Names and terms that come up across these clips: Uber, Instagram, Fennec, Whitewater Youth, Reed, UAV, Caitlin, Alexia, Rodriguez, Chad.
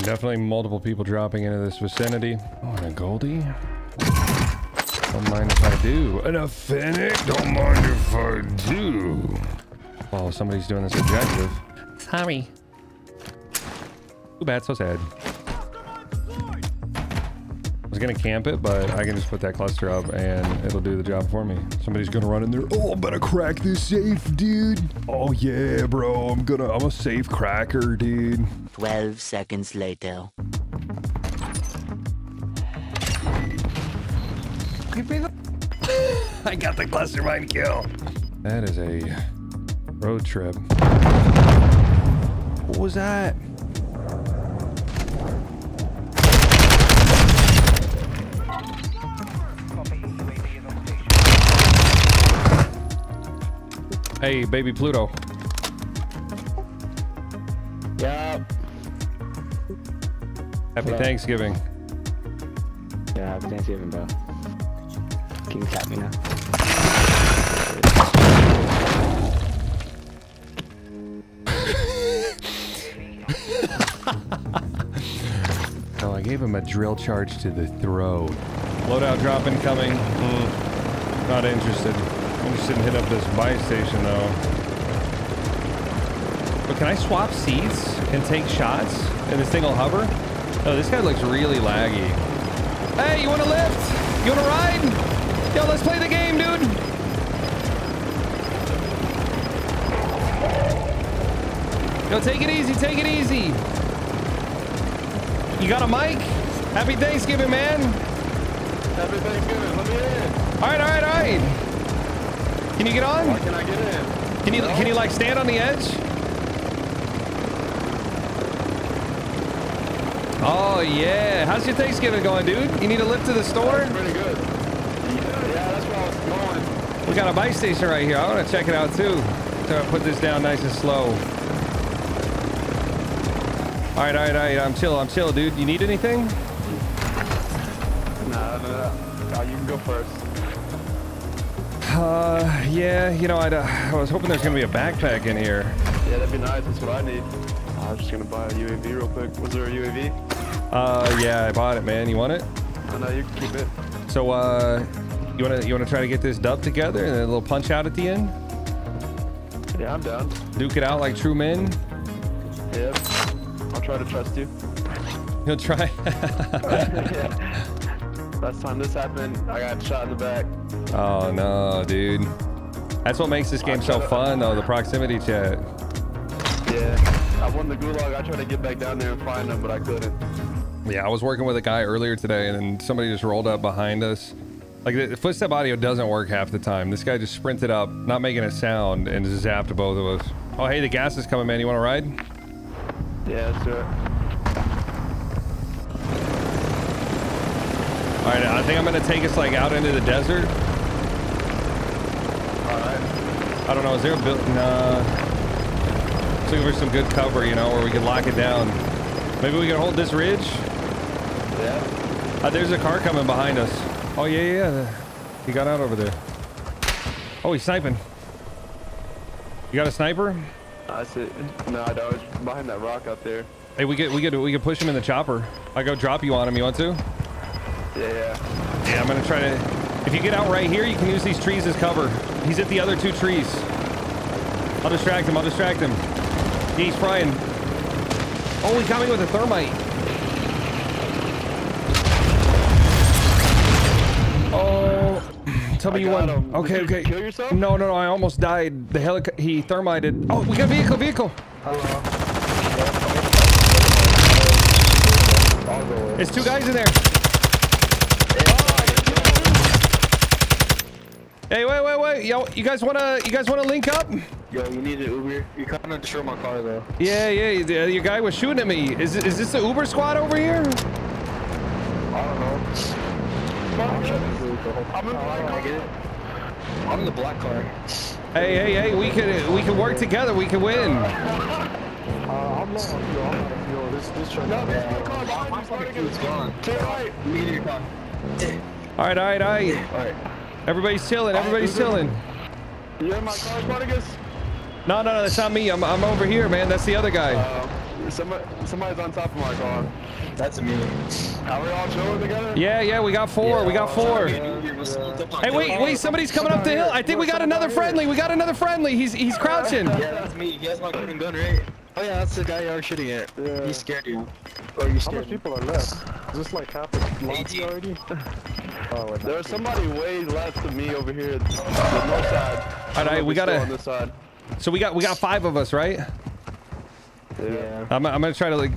And definitely multiple people dropping into this vicinity. Oh, and a Goldie? Don't mind if I do. And a Fennec? Don't mind if I do. Oh, somebody's doing this objective. Sorry. Too bad, so sad. I was gonna camp it, but I can just put that cluster up and it'll do the job for me. Somebody's gonna run in there. Oh, I'm gonna crack this safe, dude. Oh yeah, bro. I'm a safe cracker, dude. 12 seconds later. I got the cluster mine kill. That is a road trip. What was that? Hey, baby Pluto. Yeah. Happy Thanksgiving. Yeah, happy Thanksgiving, bro. Can you tap me now? Oh, I gave him a drill charge to the throat. Loadout drop incoming. Not interested. I'm just gonna hit up this buy station though. But can I swap seats and take shots? And this thing will hover? Oh, this guy looks really laggy. Hey, you wanna lift? You wanna ride? Yo, let's play the game, dude. Yo, take it easy, take it easy. You got a mic? Happy Thanksgiving, man. Happy Thanksgiving, let me in. All right, all right, all right. Can you get on? Why can I get in? Can you like stand on the edge? Oh yeah. How's your Thanksgiving going, dude? You need a lift to the store? That's pretty good. Yeah, that's where I was going. We got a bike station right here. I want to check it out too. So I put this down nice and slow. All right, all right, all right. I'm chill, dude. You need anything? No, you can go first. Yeah, you know, I was hoping there's gonna be a backpack in here. Yeah, that'd be nice, that's what I need. I was just gonna buy a UAV real quick. Was there a UAV? Yeah, I bought it, man. You want it? Oh, no, you can keep it. So, you wanna try to get this dub together and a little punch out at the end? Yeah, I'm down. Duke it out like true men? Yep. I'll try to trust you. You'll try? Yeah. Last time this happened, I got shot in the back. Oh no, dude. That's what makes this game so fun though, the proximity chat. Yeah, I won the gulag. I tried to get back down there and find them, but I couldn't. Yeah, I was working with a guy earlier today and then somebody just rolled up behind us. Like the footstep audio doesn't work half the time. This guy just sprinted up, not making a sound, and just zapped both of us. Oh, hey, the gas is coming, man. You want to ride? Yeah, sure. All right, I think I'm gonna take us like out into the desert. All right. I don't know, is there a build? Nah. Let's look for some good cover, you know, where we can lock it down. Maybe we can hold this ridge? Yeah. There's a car coming behind us. Oh, yeah, yeah. He got out over there. Oh, he's sniping. You got a sniper? I see. No, I don't. It's behind that rock up there. Hey, we could push him in the chopper. I go drop you on him. You want to? Yeah, I'm gonna try to. If you get out right here, you can use these trees as cover. He's at the other two trees. I'll distract him. Yeah, he's frying. Oh, he got me with a thermite. Oh, tell me you won. Okay, okay. Kill yourself? No, no, no. I almost died. The helicopter. He thermited. Oh, we got vehicle, Hello. It's two guys in there. Hey, wait, wait, wait! Yo, you guys wanna link up? Yo, you need an Uber. You kind of destroyed my car, though. Yeah, yeah. Your guy was shooting at me. Is this the Uber squad over here? I don't know. I'm in the black car. I'm in the black car. Hey, hey, hey! We can work together. We can win. I'm not on fuel. This truck. No, this car. My fucking fuel's gone. Take right. Meteor car. All right, all right, all right. All right. Everybody's chilling. Everybody's chilling. You in my car, Rodriguez? No, no, no. That's not me. I'm over here, man. That's the other guy. Somebody's on top of my car. That's me. Are we all chilling together? Yeah, we got four. Yeah, we got four. Hey, wait, somebody's coming up the hill. I think we got another friendly. He's crouching. Yeah, that's me. He has my fucking gun, right? Oh yeah, that's the guy you are shooting at. Yeah. He scared you. Oh, you scared. How much people are left? Is this like half a lot already? Oh, there's somebody way left of me over here. The north side. All right, we gotta. On this side. So we got five of us, right? Yeah. I'm gonna try to like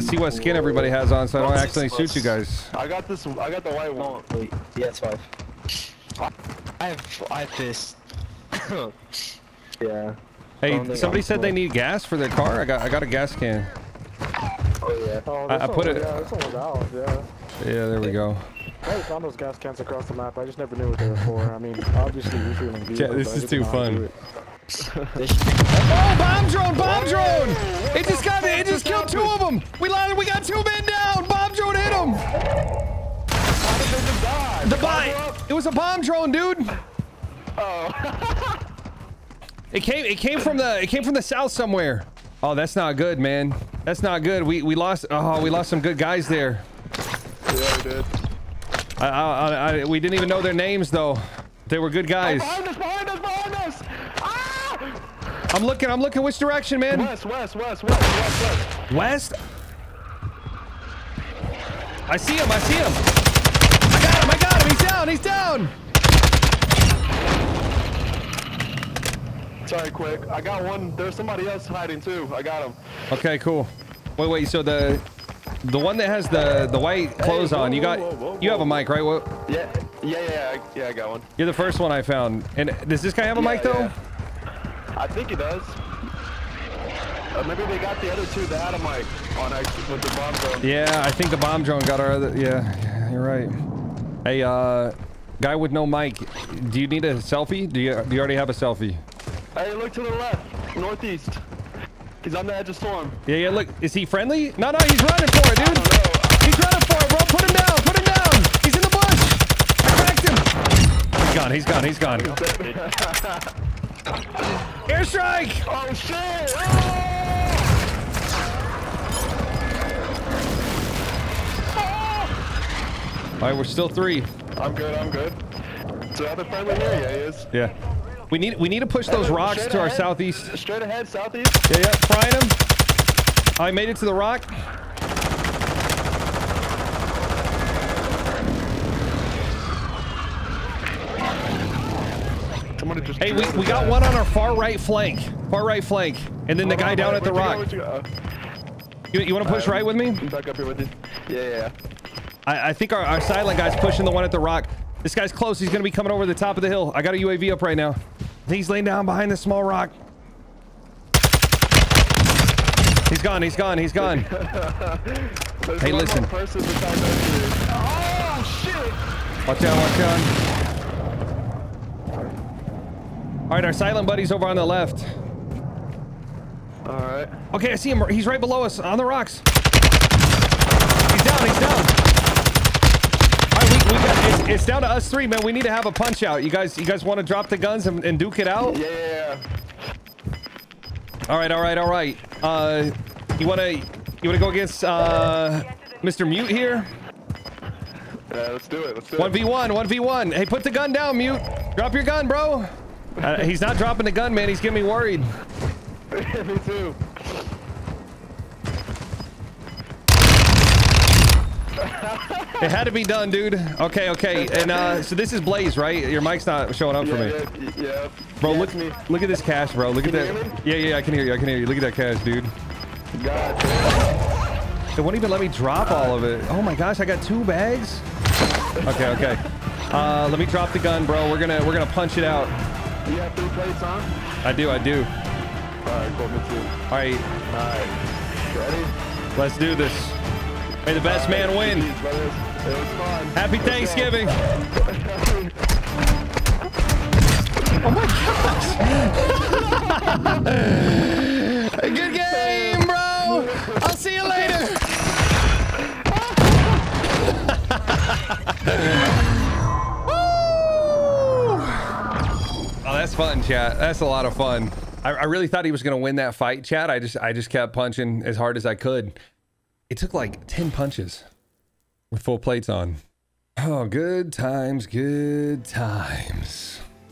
see what skin everybody has on, so I don't accidentally shoot you guys. I got the white one. Oh, wait. Yeah, it's five. I have this. Yeah. Hey, somebody said they need gas for their car. I got a gas can. Oh yeah. Oh, I put it. Yeah, this one's out. Yeah. Yeah, there we go. I found those gas cans across the map. I just never knew what they were for. I mean, obviously we're feeling good. Yeah, this is too fun. Oh, bomb drone! It just killed two of them. We landed. We got two men down. Bomb drone hit them. It was a bomb drone, dude. Oh. It came from the south somewhere. Oh, that's not good, man. That's not good. We lost some good guys there. Yeah, we did. We didn't even know their names though. They were good guys. Oh, behind us! Ah! I'm looking. Which direction, man? West. West? I see him. I got him. He's down. Sorry, quick. I got one. There's somebody else hiding too. I got him. Okay, cool. Wait. So the one that has the white clothes on, you have a mic, right? What? Yeah. I got one. You're the first one I found. And does this guy have a mic though? Yeah. I think he does. Maybe they got the other two that had a mic on with the bomb drone. Yeah, I think the bomb drone got our other. Yeah, you're right. Hey, guy with no mic, do you need a selfie? Do you already have a selfie? Hey, look to the left, northeast. He's on the edge of storm. Yeah, look. Is he friendly? No, he's running for it, dude. He's running for it, bro. Put him down. He's in the bush. I cracked him. He's gone. Airstrike! Oh, shit! Oh! All right, we're still three. I'm good. Is there other friendly here? Yeah, he is. Yeah. We need to push those rocks to our southeast. Straight ahead, southeast. Yeah, frying them. I made it to the rock. Hey, we got one on our far right flank, and then the guy down at the rock. You want to push right with me? Back up here with you. Yeah. I think our silent guy's pushing the one at the rock. This guy's close. He's gonna be coming over the top of the hill. I got a UAV up right now. He's laying down behind this small rock. He's gone. Hey, listen. Oh, shit. Watch out. All right, our silent buddy's over on the left. All right. Okay, I see him. He's right below us on the rocks. He's down. All right, it's down to us three, man. We need to have a punch out. You guys want to drop the guns and duke it out? Yeah. All right. You wanna go against Mr. Mute here? Yeah, let's do it. 1v1. Hey, put the gun down, Mute. Drop your gun, bro. He's not dropping the gun, man. He's getting me worried. Me too. It had to be done, dude. Okay. And so this is Blaze, right? Your mic's not showing up for me. Yeah. Bro, look at this cash, bro. Look at that. Yeah, I can hear you. Look at that cash, dude. God. It won't even let me drop all of it. Oh my gosh, I got two bags. Okay. Let me drop the gun, bro. We're gonna punch it out. You have three plates on? I do. Alright, cool, me too. Alright. Ready? Let's do this. May the best man win. It was fun. Happy Thanksgiving. Oh my gosh. Good game, bro. I'll see you later. Woo! Oh, that's fun, chat. That's a lot of fun. I really thought he was going to win that fight, Chad. I just kept punching as hard as I could. It took like 10 punches with full plates on. Oh, good times, good times.